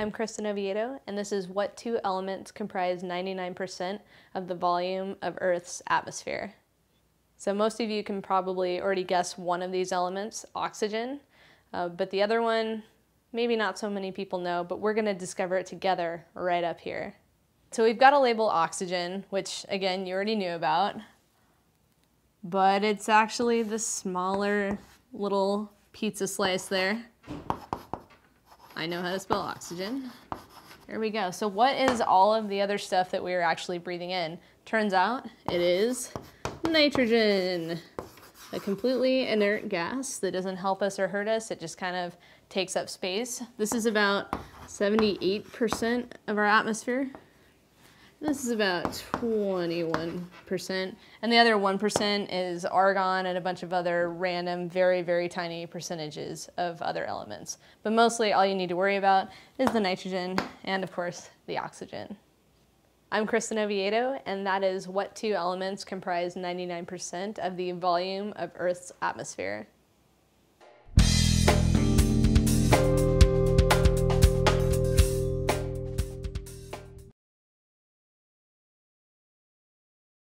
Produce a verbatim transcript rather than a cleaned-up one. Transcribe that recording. I'm Kristin Oviedo, and this is what two elements comprise ninety-nine percent of the volume of Earth's atmosphere. So most of you can probably already guess one of these elements, oxygen, uh, but the other one, maybe not so many people know, but we're going to discover it together right up here. So we've got a label oxygen, which again, you already knew about, but it's actually the smaller little pizza slice there. I know how to spell oxygen. There we go. So what is all of the other stuff that we are actually breathing in? Turns out it is nitrogen, a completely inert gas that doesn't help us or hurt us. It just kind of takes up space. This is about seventy-eight percent of our atmosphere. This is about twenty-one percent. And the other one percent is argon and a bunch of other random, very, very tiny percentages of other elements. But mostly all you need to worry about is the nitrogen and, of course, the oxygen. I'm Kristin Oviedo, and that is what two elements comprise ninety-nine percent of the volume of Earth's atmosphere.